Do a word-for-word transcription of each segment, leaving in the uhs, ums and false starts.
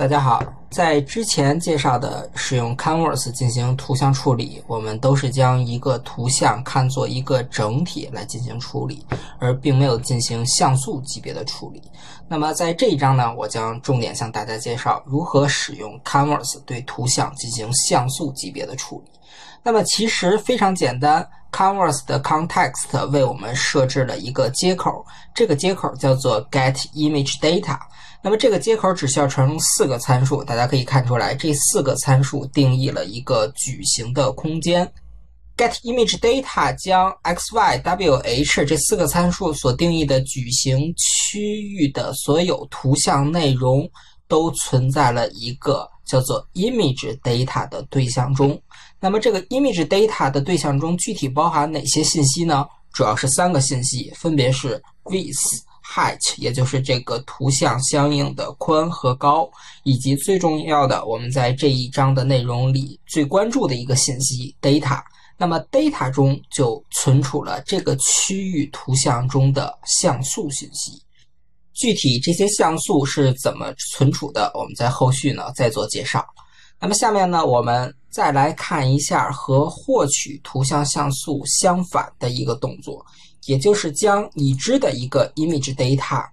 大家好，在之前介绍的使用 Canvas 进行图像处理，我们都是将一个图像看作一个整体来进行处理，而并没有进行像素级别的处理。那么在这一章呢，我将重点向大家介绍如何使用 Canvas 对图像进行像素级别的处理。那么其实非常简单。 Canvas 的 context 为我们设置了一个接口，这个接口叫做 getImageData。那么这个接口只需要传入四个参数，大家可以看出来，这四个参数定义了一个矩形的空间。getImageData 将 x、y、w、h 这四个参数所定义的矩形区域的所有图像内容都存在了一个叫做 imageData 的对象中。 那么这个 imageData 的对象中具体包含哪些信息呢？主要是三个信息，分别是 width、height， 也就是这个图像相应的宽和高，以及最重要的，我们在这一章的内容里最关注的一个信息 data。那么 data 中就存储了这个区域图像中的像素信息。 具体这些像素是怎么存储的，我们在后续呢再做介绍。那么下面呢，我们再来看一下和获取图像像素相反的一个动作，也就是将已知的一个 imageData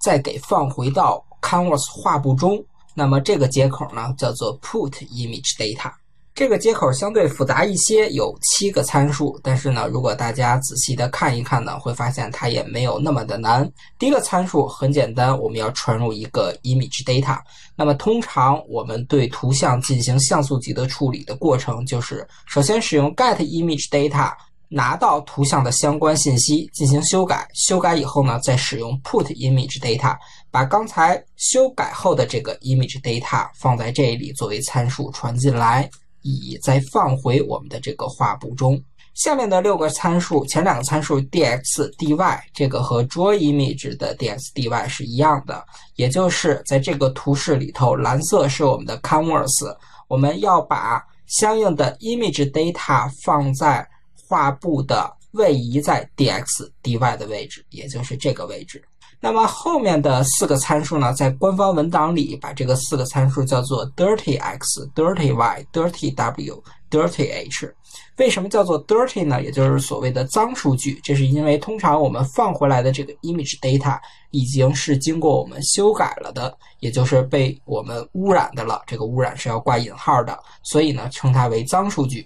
再给放回到 Canvas 画布中。那么这个接口呢叫做 putImageData。 这个接口相对复杂一些，有七个参数，但是呢，如果大家仔细的看一看呢，会发现它也没有那么的难。第一个参数很简单，我们要传入一个 imageData。那么通常我们对图像进行像素级的处理的过程，就是首先使用 getImageData 拿到图像的相关信息进行修改，修改以后呢，再使用 putImageData 把刚才修改后的这个 imageData 放在这里作为参数传进来。 以再放回我们的这个画布中。下面的六个参数，前两个参数 dx、dy， 这个和 drawImage 的 dx、dy 是一样的，也就是在这个图示里头，蓝色是我们的 Canvas， 我们要把相应的 imageData 放在画布的位移在 dx、dy 的位置，也就是这个位置。 那么后面的四个参数呢，在官方文档里把这个四个参数叫做 dirty x、dirty y、dirty w、dirty h。为什么叫做 dirty 呢？也就是所谓的脏数据。这是因为通常我们放回来的这个 imageData 已经是经过我们修改了的，也就是被我们污染的了。这个污染是要挂引号的，所以呢，称它为脏数据。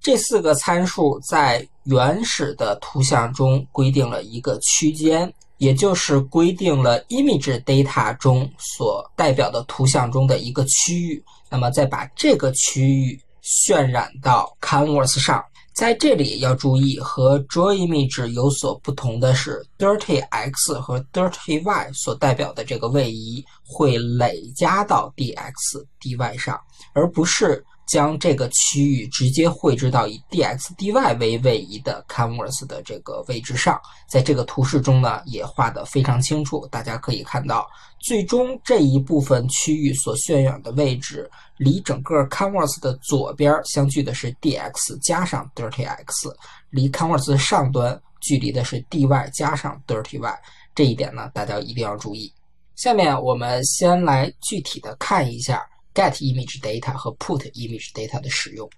这四个参数在原始的图像中规定了一个区间，也就是规定了 imageData 中所代表的图像中的一个区域。那么再把这个区域渲染到 Canvas 上，在这里要注意，和 drawImage 有所不同的是 ，dirty x 和 dirty y 所代表的这个位移会累加到 dx、dy 上，而不是 将这个区域直接绘制到以 dx、dy 为位移的 Canvas 的这个位置上，在这个图示中呢，也画得非常清楚。大家可以看到，最终这一部分区域所渲染的位置，离整个 Canvas 的左边相距的是 dx 加上 dirty x， 离 Canvas 上端距离的是 dy 加上 dirty y。这一点呢，大家一定要注意。下面我们先来具体的看一下 getImageData 和 putImageData 的使用，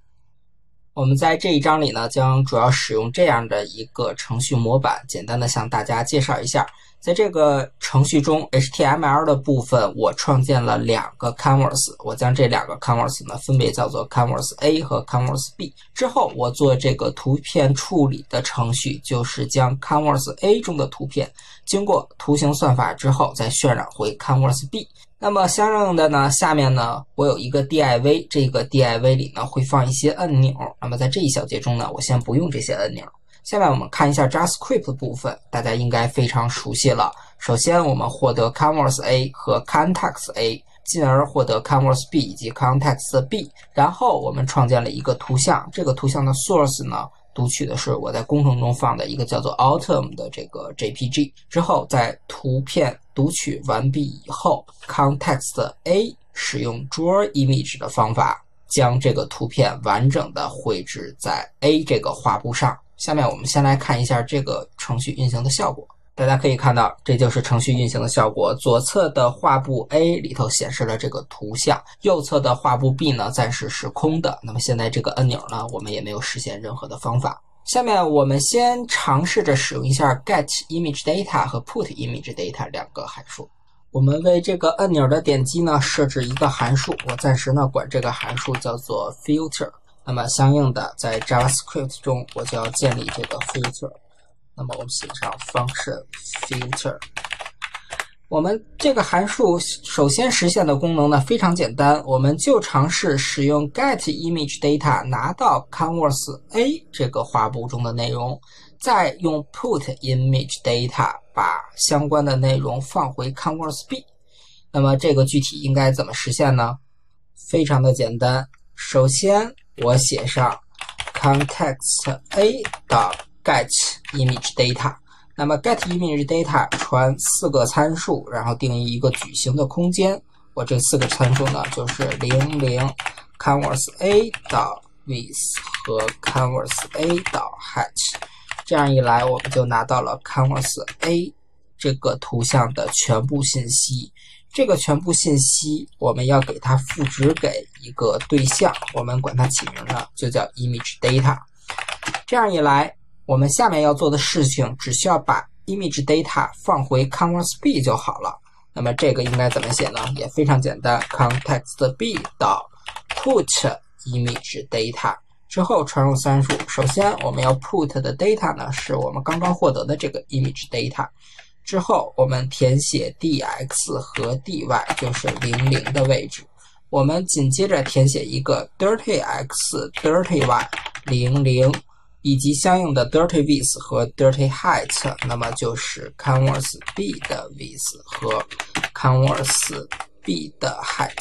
我们在这一章里呢，将主要使用这样的一个程序模板，简单的向大家介绍一下。在这个程序中 ，H T M L 的部分，我创建了两个 Canvas， 我将这两个 Canvas 呢，分别叫做 Canvas A 和 Canvas B。之后，我做这个图片处理的程序，就是将 Canvas A 中的图片经过图形算法之后，再渲染回 Canvas B。 那么相应的呢，下面呢，我有一个 div， 这个 div 里呢会放一些按钮。那么在这一小节中呢，我先不用这些按钮。下面我们看一下 JavaScript 的部分，大家应该非常熟悉了。首先，我们获得 Canvas A 和 Context A， 进而获得 Canvas B 以及 Context B。然后我们创建了一个图像，这个图像的 source 呢， 读取的是我在工程中放的一个叫做 autumn 的这个 J P G， 之后在图片读取完毕以后 ，Context A 使用 drawImage 的方法将这个图片完整的绘制在 A 这个画布上。下面我们先来看一下这个程序运行的效果。大家可以看到，这就是程序运行的效果。左侧的画布 A 里头显示了这个图像，右侧的画布 B 呢暂时是空的。那么现在这个按钮呢，我们也没有实现任何的方法。下面我们先尝试着使用一下 getImageData 和 putImageData 两个函数。我们为这个按钮的点击呢设置一个函数，我暂时呢管这个函数叫做 filter。那么相应的在 JavaScript 中，我就要建立这个 filter。 那么我们写上 function filter。我们这个函数首先实现的功能呢非常简单，我们就尝试使用 getImageData 拿到 Canvas A 这个画布中的内容，再用 putImageData 把相关的内容放回 Canvas B。那么这个具体应该怎么实现呢？非常的简单，首先我写上 context A 的 getImageData， 那么 getImageData 传四个参数，然后定义一个矩形的空间。我这四个参数呢，就是零零 canvas A 的 width 和 canvas A 的 height。这样一来，我们就拿到了 canvas A 这个图像的全部信息。这个全部信息我们要给它赋值给一个对象，我们管它起名呢，就叫 imageData。这样一来， 我们下面要做的事情，只需要把 imageData 放回 canvas B 就好了。那么这个应该怎么写呢？也非常简单 ，context B 到 putImageData 之后传入参数。首先我们要 put 的 data 呢，是我们刚刚获得的这个 imageData。之后我们填写 dx 和 dy， 就是零零的位置。我们紧接着填写一个 dirtyx、dirtyy 零零。 以及相应的 dirty width 和 dirty height， 那么就是 canvas B 的 width 和 canvas B 的 height。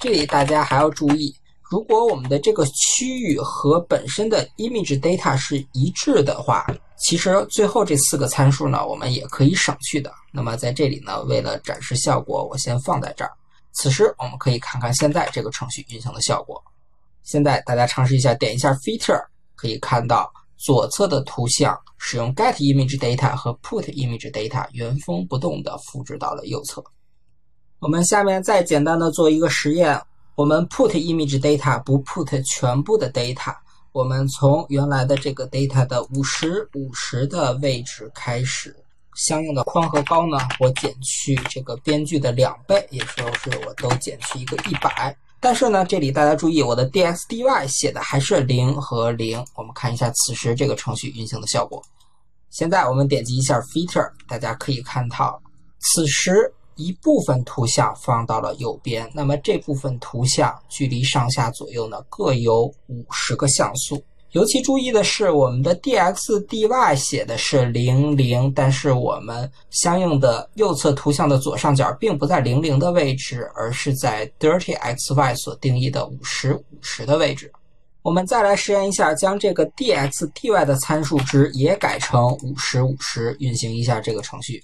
这里大家还要注意，如果我们的这个区域和本身的 imageData 是一致的话，其实最后这四个参数呢，我们也可以省去的。那么在这里呢，为了展示效果，我先放在这儿。此时我们可以看看现在这个程序运行的效果。现在大家尝试一下，点一下 filter。 可以看到左侧的图像使用 getImageData 和 putImageData 原封不动地复制到了右侧。我们下面再简单的做一个实验，我们 putImageData 不 put 全部的 data， 我们从原来的这个 data 的五十、五十的位置开始，相应的宽和高呢，我减去这个边距的两倍，也就是我都减去一个一百。 但是呢，这里大家注意，我的 dx dy 写的还是零和零。我们看一下此时这个程序运行的效果。现在我们点击一下 filter， 大家可以看到，此时一部分图像放到了右边。那么这部分图像距离上下左右呢各有五十个像素。尤其注意的是，我们的 dx dy 写的是零零，但是我们相应的右侧图像的左上角并不在零零的位置，而是在 dirtyxy 所定义的五十、五十的位置。我们再来实验一下，将这个 dx dy 的参数值也改成五十、五十，运行一下这个程序。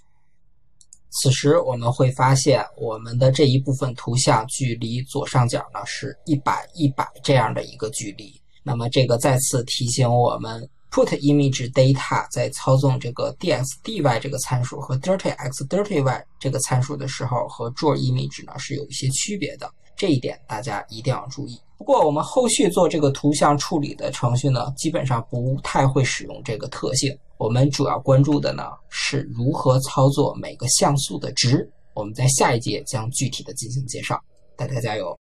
此时我们会发现，我们的这一部分图像距离左上角呢是一百、一百这样的一个距离。 那么这个再次提醒我们 ，putImageData 在操纵这个 dxdy 这个参数和 dirtyx、dirtyy 这个参数的时候，和 drawImage 呢是有一些区别的，这一点大家一定要注意。不过我们后续做这个图像处理的程序呢，基本上不太会使用这个特性。我们主要关注的呢是如何操作每个像素的值。我们在下一节将具体的进行介绍，大家加油！